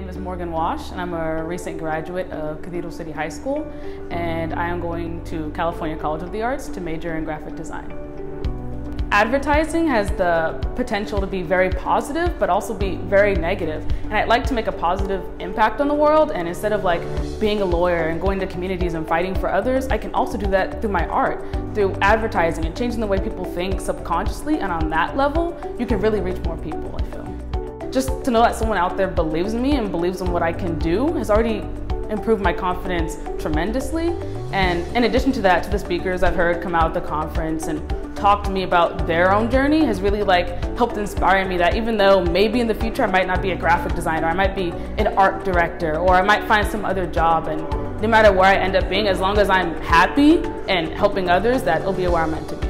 name is Morgan Wash, and I'm a recent graduate of Cathedral City High School, and I am going to California College of the Arts to major in graphic design. Advertising has the potential to be very positive, but also be very negative. And I'd like to make a positive impact on the world, and instead of being a lawyer and going to communities and fighting for others, I can also do that through my art, through advertising and changing the way people think subconsciously, and on that level, you can really reach more people, I feel. Just to know that someone out there believes in me and believes in what I can do has already improved my confidence tremendously. And in addition to that, to the speakers I've heard come out at the conference and talk to me about their own journey has really helped inspire me that even though maybe in the future I might not be a graphic designer, I might be an art director, or I might find some other job, and no matter where I end up being, as long as I'm happy and helping others, that it'll be where I'm meant to be.